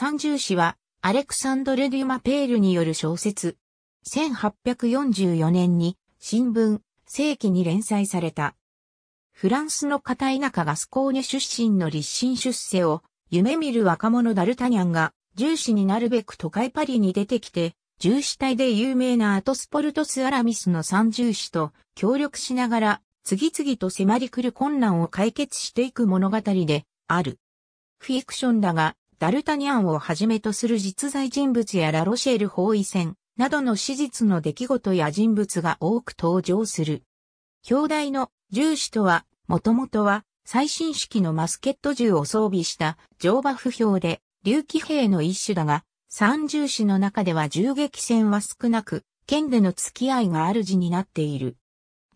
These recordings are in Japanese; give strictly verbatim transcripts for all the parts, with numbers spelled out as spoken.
三銃士は、アレクサンドル・デュマペールによる小説。せんはっぴゃくよんじゅうよねんに、新聞、世紀に連載された。フランスの片田舎ガスコーニュ出身の立身出世を、夢見る若者ダルタニャンが、銃士になるべく都会パリに出てきて、銃士隊で有名なアトスポルトス・アラミスの三銃士と協力しながら、次々と迫り来る困難を解決していく物語である。フィクションだが、ダルタニャンをはじめとする実在人物やラ・ロシェル包囲戦などの史実の出来事や人物が多く登場する。兄弟の銃士とは、もともとは最新式のマスケット銃を装備した乗馬不評で、竜騎兵の一種だが、三銃士の中では銃撃戦は少なく、剣での付き合いが主になっている。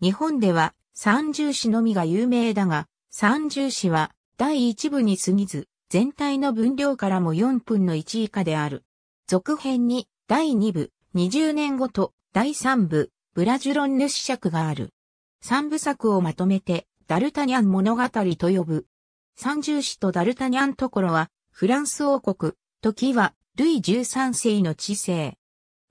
日本では三銃士のみが有名だが、三銃士は第一部に過ぎず、全体の分量からもよんぶんのいち以下である。続編に第に部、にじゅうねんごと第さん部、ブラジュロンヌ子爵がある。さんぶさくをまとめて、ダルタニャン物語と呼ぶ。三銃士とダルタニャンところは、フランス王国、時は、ルイじゅうさんせいの治世。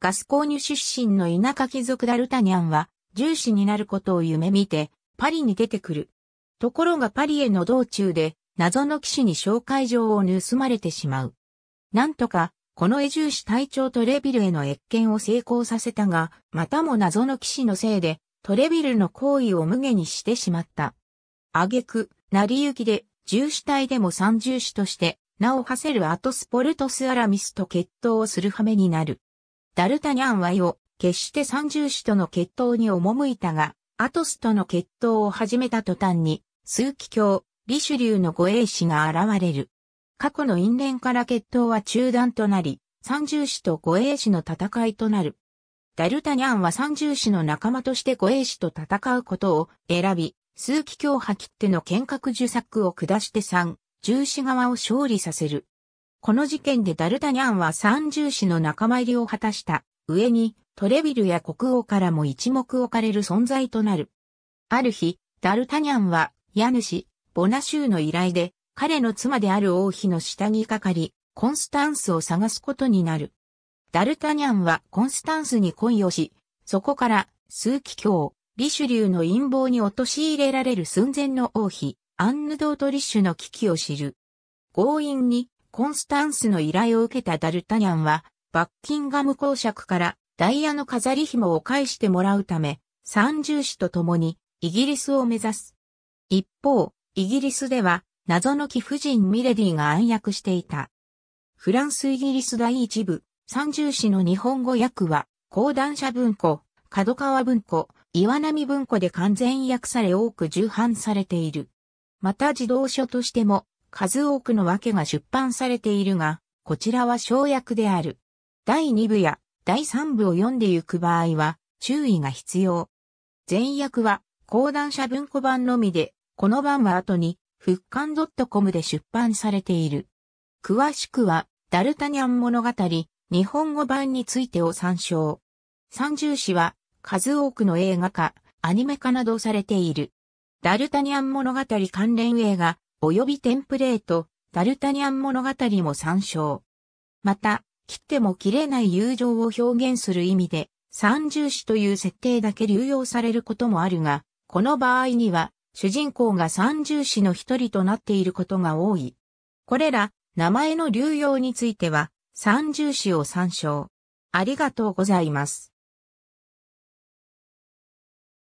ガスコーニュ出身の田舎貴族ダルタニャンは、銃士になることを夢見て、パリに出てくる。ところがパリへの道中で、謎の騎士に紹介状を盗まれてしまう。なんとか、このエ銃士隊長トレビルへの謁見を成功させたが、またも謎の騎士のせいで、トレビルの行為を無下にしてしまった。挙句、成り行きで、銃士隊でも三銃士として、名を馳せるアトスポルトス・アラミスと決闘をする羽目になる。ダルタニャンは意を決して三銃士との決闘に赴いたが、アトスとの決闘を始めた途端に、枢機卿、リシュリューの護衛士が現れる。過去の因縁から決闘は中断となり、三銃士と護衛士の戦いとなる。ダルタニャンは三銃士の仲間として護衛士と戦うことを選び、枢機卿派きっての剣閣呪策を下して三銃士側を勝利させる。この事件でダルタニャンは三銃士の仲間入りを果たした上に、トレビルや国王からも一目置かれる存在となる。ある日、ダルタニャンは家主、ボナシューの依頼で、彼の妻である王妃の下にかかり、コンスタンスを探すことになる。ダルタニャンはコンスタンスに恋をし、そこから、枢機卿、リシュリューの陰謀に陥れられる寸前の王妃、アンヌ・ドートリッシュの危機を知る。強引に、コンスタンスの依頼を受けたダルタニャンは、バッキンガム公爵からダイヤの飾り紐を返してもらうため、三銃士と共に、イギリスを目指す。一方、イギリスでは、謎の貴婦人ミレディが暗躍していた。フランス・イギリス第一部、三銃士の日本語訳は、講談社文庫、角川文庫、岩波文庫で完全訳され多く重版されている。また児童書としても、数多くの訳が出版されているが、こちらは小訳である。第に部や第さん部を読んでゆく場合は、注意が必要。全訳は、講談社文庫版のみで、この版は後に、復刊 ドットコム で出版されている。詳しくは、ダルタニャン物語、日本語版についてを参照。三銃士は、数多くの映画化、アニメ化などされている。ダルタニャン物語関連映画、及びテンプレート、ダルタニャン物語も参照。また、切っても切れない友情を表現する意味で、三銃士という設定だけ流用されることもあるが、この場合には、主人公が三銃士の一人となっていることが多い。これら、名前の流用については、三銃士を参照。ありがとうございます。